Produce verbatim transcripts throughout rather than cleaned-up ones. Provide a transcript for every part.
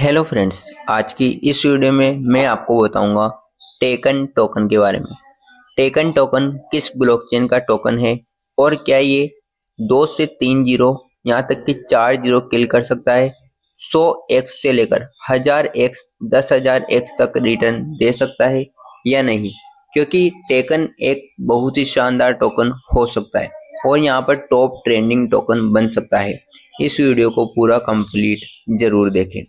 Hello friends, आज की इस वीडियो में मैं आपको बताऊंगा टेकन टोकन के बारे में। टेकन टोकन किस ब्लॉकचेन का टोकन है और क्या ये दो से तीन जीरो यहाँ तक कि चार जीरो किल कर सकता है, सौ एक्स से लेकर हजार एक्स दस हजार एक्स तक रिटर्न दे सकता है या नहीं, क्योंकि टेकन एक बहुत ही शानदार टोकन हो सकता है और यहाँ पर टॉप ट्रेंडिंग टोकन बन सकता है। इस वीडियो को पूरा कंप्लीट जरूर देखें।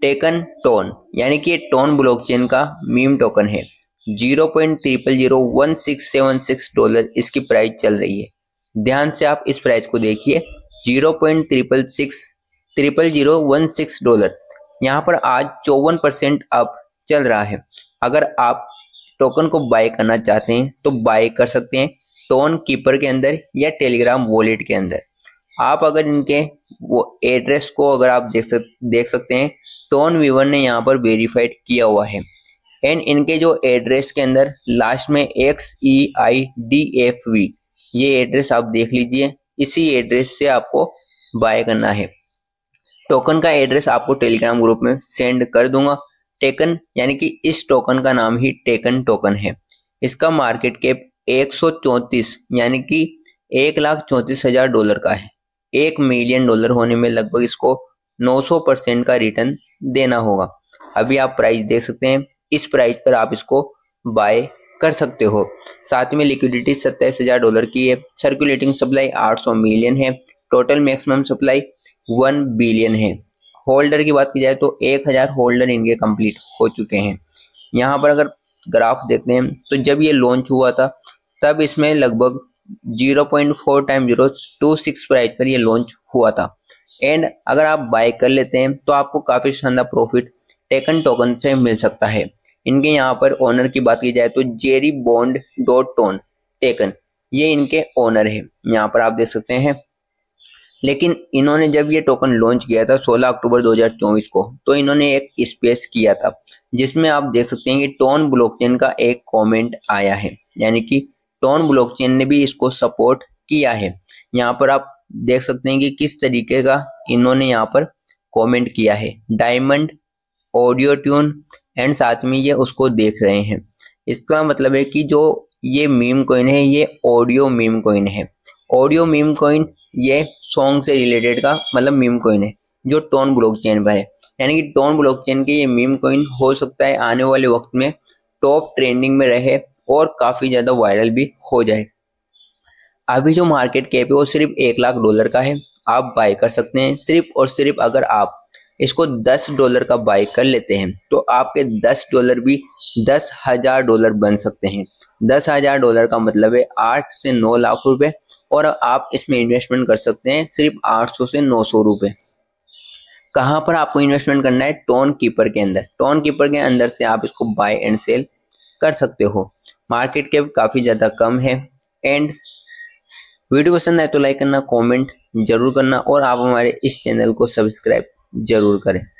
टेकन टोन यानी कि टोन ब्लॉकचेन का मीम टोकन है। Zero point triple zero one six seven six dollar इसकी प्राइस चल रही है। ध्यान से आप इस प्राइस को देखिए, zero point triple six triple zero one six dollar यहाँ पर आज चौवन परसेंट अप चल रहा है। अगर आप टोकन को बाय करना चाहते हैं तो बाय कर सकते हैं टोन कीपर के अंदर या टेलीग्राम वॉलेट के अंदर। आप अगर इनके वो एड्रेस को अगर आप देख सक, देख सकते हैं, टोन वीवर ने यहाँ पर वेरीफाइड किया हुआ है। एंड इनके जो एड्रेस के अंदर लास्ट में X E I D F V, ये एड्रेस आप देख लीजिए, इसी एड्रेस से आपको बाय करना है। टोकन का एड्रेस आपको टेलीग्राम ग्रुप में सेंड कर दूंगा। टेकन यानी कि इस टोकन का नाम ही टेकन टोकन है। इसका मार्केट कैप एक सौ चौंतीस यानी कि एक लाख चौंतीस हजार डॉलर का है। एक मिलियन डॉलर होने में लगभग इसको नौ सौ परसेंट का रिटर्न देना होगा। अभी आप प्राइस देख सकते हैं, इस प्राइस पर आप इसको बाय कर सकते हो। साथ में लिक्विडिटी सत्ताईस हजार डॉलर की है। सर्कुलेटिंग सप्लाई आठ सौ मिलियन है। टोटल मैक्सिमम सप्लाई एक बिलियन है। होल्डर की बात की जाए तो एक हजार होल्डर इनके कंप्लीट हो चुके हैं। यहाँ पर अगर ग्राफ देखते हैं तो जब ये लॉन्च हुआ था तब इसमें लगभग zero point four time zero two six price पर ये लॉन्च हुआ था। एंड अगर आप बाय कर लेते हैं तो आपको काफ़ी शानदार प्रॉफिट टेकन टोकन से मिल सकता है। इनके यहाँ पर ओनर की बात की जाए तो जेरी बॉन्ड डॉट टोन टेकन, ये इनके ओनर है, यहाँ पर आप देख सकते हैं। लेकिन इन्होंने जब ये टोकन लॉन्च किया था सोलह अक्टूबर दो हजार चौबीस को, तो इन्होंने एक स्पेस किया था जिसमें आप देख सकते हैं कि टोन ब्लॉकचेन का एक कॉमेंट आया है, यानी कि टोन ब्लॉकचेन ने भी इसको सपोर्ट किया है। यहाँ पर आप देख सकते हैं कि किस तरीके का इन्होंने यहाँ पर कमेंट किया है, डायमंड ऑडियो ट्यून, एंड साथ में ये उसको देख रहे हैं। इसका मतलब है कि जो ये मीम कॉइन है ये ऑडियो मीम कॉइन है। ऑडियो मीम कॉइन ये सॉन्ग से रिलेटेड का मतलब मीम कॉइन है जो टोन ब्लॉकचेन पर है, यानी कि टोन ब्लॉकचेन के ये मीम कॉइन हो सकता है आने वाले वक्त में टॉप ट्रेंडिंग में रहे और काफ़ी ज़्यादा वायरल भी हो जाए। अभी जो मार्केट कैप है वो सिर्फ एक लाख डॉलर का है। आप बाय कर सकते हैं सिर्फ और सिर्फ, अगर आप इसको दस डॉलर का बाय कर लेते हैं तो आपके दस डॉलर भी दस हज़ार डॉलर बन सकते हैं। दस हज़ार डॉलर का मतलब है आठ से नौ लाख रुपए, और आप इसमें इन्वेस्टमेंट कर सकते हैं सिर्फ आठ सौ से नौ सौ रुपये। कहाँ पर आपको इन्वेस्टमेंट करना है? टोन कीपर के अंदर। टोन कीपर के अंदर से आप इसको बाय एंड सेल कर सकते हो। मार्केट कैप काफ़ी ज़्यादा कम है। एंड वीडियो पसंद आए तो लाइक करना, कमेंट जरूर करना, और आप हमारे इस चैनल को सब्सक्राइब जरूर करें।